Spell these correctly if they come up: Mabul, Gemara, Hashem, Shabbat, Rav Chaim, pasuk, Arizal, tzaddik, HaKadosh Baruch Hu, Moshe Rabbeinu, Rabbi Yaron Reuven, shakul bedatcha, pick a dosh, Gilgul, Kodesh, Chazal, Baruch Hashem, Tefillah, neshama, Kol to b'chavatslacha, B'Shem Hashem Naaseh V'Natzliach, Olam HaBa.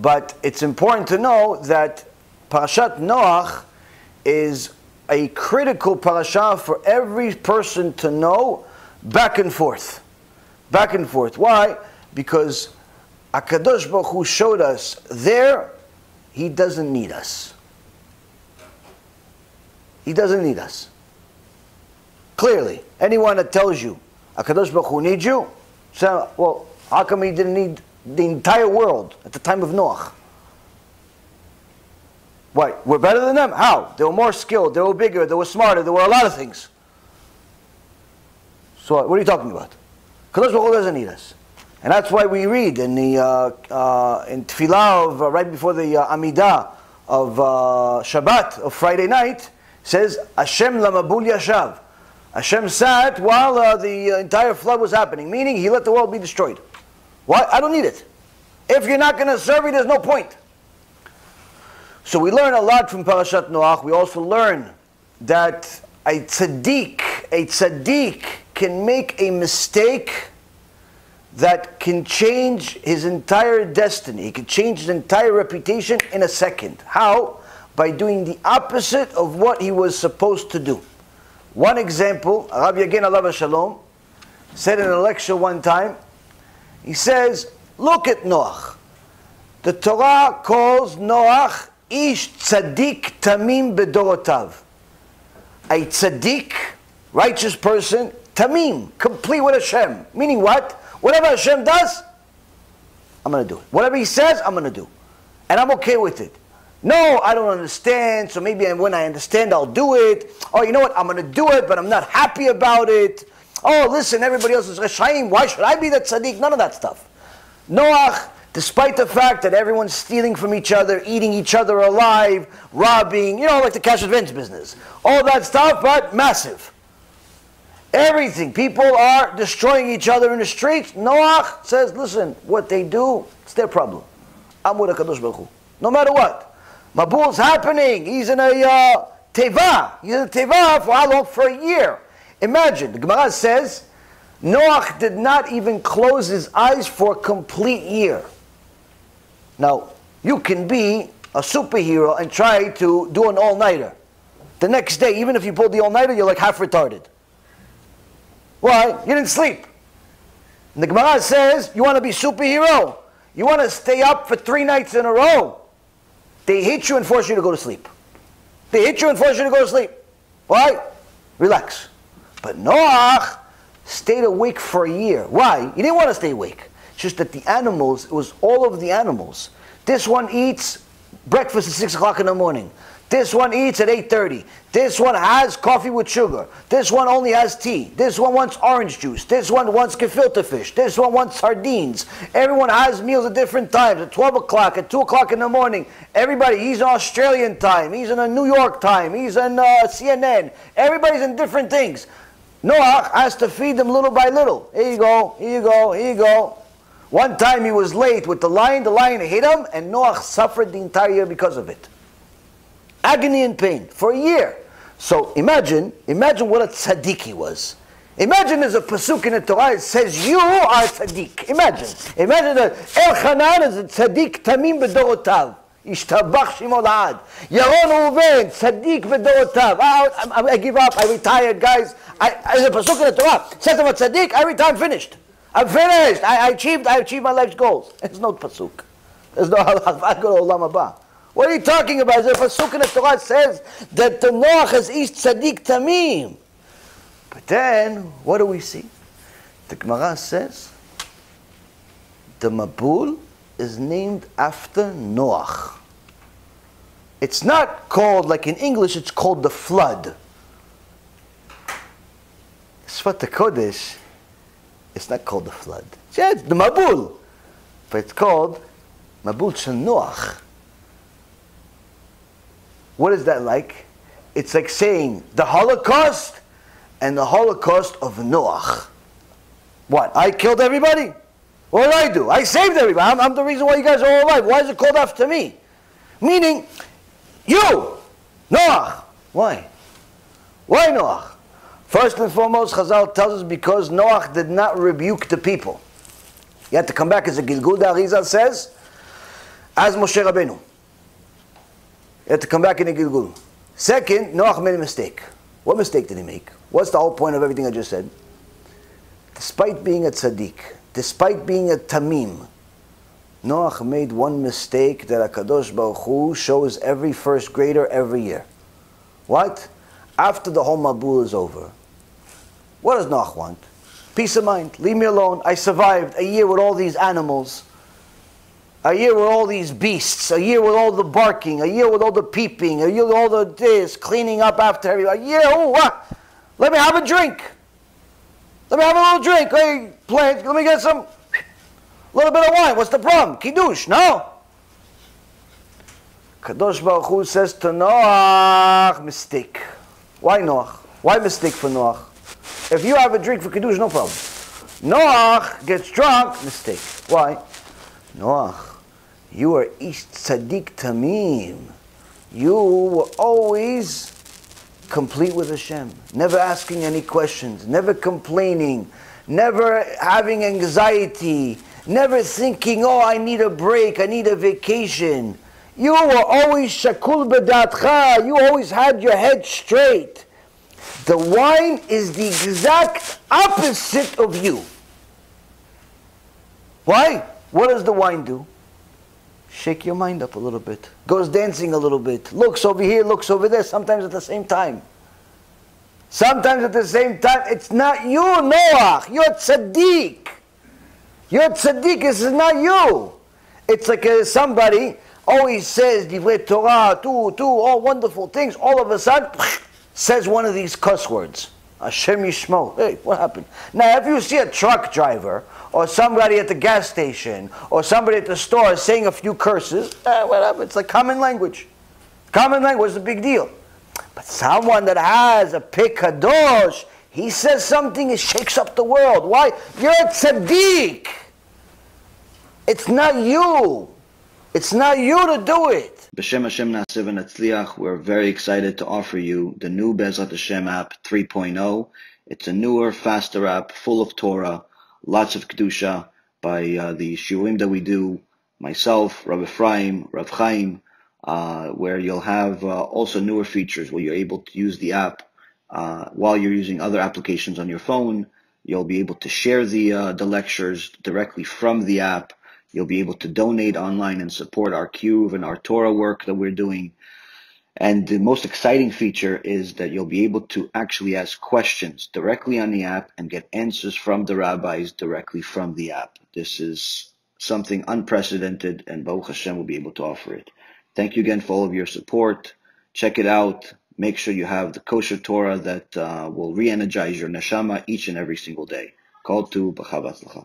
But it's important to know that Parashat Noach is a critical parasha for every person to know back and forth. Back and forth. Why? Because HaKadosh Baruch Hu showed us there, He doesn't need us. He doesn't need us. Clearly. Anyone that tells you, HaKadosh Baruch Hu needs you, say, well, how come He didn't need the entire world at the time of Noach? What? We're better than them? How? They were more skilled, they were bigger, they were smarter, there were a lot of things. So what are you talking about? HaKadosh Baruch Hu doesn't need us. And that's why we read in the in Tefillah of right before the Amidah of Shabbat of Friday night, says Hashem lamabul yashav. Hashem sat while the entire flood was happening, meaning He let the world be destroyed. Why? I don't need it. If you're not going to serve me, there's no point. So we learn a lot from Parashat Noach. We also learn that a tzaddik can make a mistake that can change his entire destiny. He can change his entire reputation in a second. How? By doing the opposite of what he was supposed to do. One example, Rabbi Again Alav Shalom said in a lecture one time, he says, look at Noach. The Torah calls Noach ish tzaddik tamim bedorotav. A tzaddik, righteous person, tamim, complete with Hashem. Meaning what? Whatever Hashem does, I'm going to do it. Whatever He says, I'm going to do. And I'm okay with it. No, I don't understand, so maybe when I understand, I'll do it. Oh, you know what? I'm going to do it, but I'm not happy about it. Oh, listen, everybody else is Rashaim. Why should I be that tzaddik? None of that stuff. Noach, despite the fact that everyone's stealing from each other, eating each other alive, robbing, you know, like the cash advance business. All that stuff, but massive. Everything. People are destroying each other in the streets. Noach says, listen, what they do, it's their problem. I'm with HaKadosh Baruch Hu. No matter what. Mabul's happening. He's in a teva. He's in a teva for how long? For a year. Imagine. The Gemara says, Noach did not even close his eyes for a complete year. Now, you can be a superhero and try to do an all-nighter. The next day, even if you pull the all-nighter, you're like half retarded. Why? You didn't sleep. And the Gemara says, you want to be superhero. You want to stay up for 3 nights in a row. They hit you and force you to go to sleep. They hit you and force you to go to sleep. Why? Relax. But Noach stayed awake for a year. Why? He didn't want to stay awake. It's just that the animals, it was all of the animals. This one eats breakfast at 6 o'clock in the morning. This one eats at 8:30. This one has coffee with sugar. This one only has tea. This one wants orange juice. This one wants gefilte fish. This one wants sardines. Everyone has meals at different times, at 12 o'clock, at 2 o'clock in the morning. Everybody, he's in Australian time. He's in a New York time. He's in CNN. Everybody's in different things. Noach has to feed them little by little. Here you go, here you go, here you go. One time he was late with the lion hit him, and Noach suffered the entire year because of it. Agony and pain for a year. So imagine what a tzaddik he was. Imagine there's a pasuk in the Torah that says you are a tzaddik. Imagine that Elchanan is a tzaddik tamim bedorotav. Ishtabach Shimon Ad. Yaron Uven, tzaddik bedorotav. I give up. I retired, guys. There's a pasuk in the Torah says I'm a tzaddik. Every time finished. I'm finished. I achieved my life's goals. There's no pasuk. There's no olam haba. What are you talking about? The pasuk in the Torah says that the Noach is ish tzaddik tamim. But then, what do we see? The Gemara says the Mabul is named after Noach. It's not called, like in English, it's called the flood. It's what the Kodesh, it's not called the flood. Yeah, it's the Mabul. But it's called Mabul shel Noach. What is that like? It's like saying the Holocaust and the Holocaust of Noach. What? I killed everybody? What did I do? I saved everybody. I'm the reason why you guys are all alive. Why is it called after me? Meaning, you, Noach. Why? Why Noach? First and foremost, Chazal tells us because Noach did not rebuke the people. You have to come back as a Gilgul, the Arizal says. as Moshe Rabbeinu. You have to come back in a Gilgul. Second, Noach made a mistake. What mistake did he make? What's the whole point of everything I just said? Despite being a tzaddik, despite being a tamim, Noach made one mistake that HaKadosh Baruch Hu shows every first grader every year. What? After the whole Mabul is over, what does Noach want? Peace of mind. Leave me alone. I survived a year with all these animals, a year with all these beasts, a year with all the barking, a year with all the peeping, a year with all the this, cleaning up after everybody. A year, oh, what? Let me have a drink. Let me have a little drink. Hey, plant, let me get some, a little bit of wine. What's the problem? Kiddush, no? Kadosh Baruch Hu says to Noach, mistake. Why Noach? Why mistake for Noach? If you have a drink for Kiddush, no problem. Noach gets drunk, mistake. Why? Noach, you are East Tzaddik Tamim. You were always complete with Hashem. Never asking any questions. Never complaining. Never having anxiety. Never thinking, oh, I need a break. I need a vacation. You were always shakul bedatcha. You always had your head straight. The wine is the exact opposite of you. Why? What does the wine do? Shake your mind up a little bit. Goes dancing a little bit. Looks over here, looks over there. Sometimes at the same time. Sometimes at the same time. It's not you, Noach. You're tzaddik. Your tzaddik is not you. It's like somebody always says divrei Torah, all wonderful things. All of a sudden, says one of these cuss words. Hashem Yishmo. Hey, what happened? Now, if you see a truck driver or somebody at the gas station or somebody at the store saying a few curses, what happened? It's like common language. Common language is a big deal. But someone that has a pick a dosh, he says something, it shakes up the world. Why? You're a tzaddik. It's not you. It's not you to do it. B'Shem Hashem Naaseh V'Natzliach, we're very excited to offer you the new BeEzrat HaShem app 3.0. It's a newer, faster app, full of Torah, lots of Kedusha, by the shiurim that we do, myself, Rabbi Ephraim, Rav Chaim, where you'll have also newer features where you're able to use the app while you're using other applications on your phone. You'll be able to share the lectures directly from the app. You'll be able to donate online and support our Kiruv and our Torah work that we're doing. And the most exciting feature is that you'll be able to actually ask questions directly on the app and get answers from the rabbis directly from the app. This is something unprecedented, and Baruch Hashem will be able to offer it. Thank you again for all of your support. Check it out. Make sure you have the kosher Torah that will re-energize your neshama each and every single day. Kol to b'chavatslacha.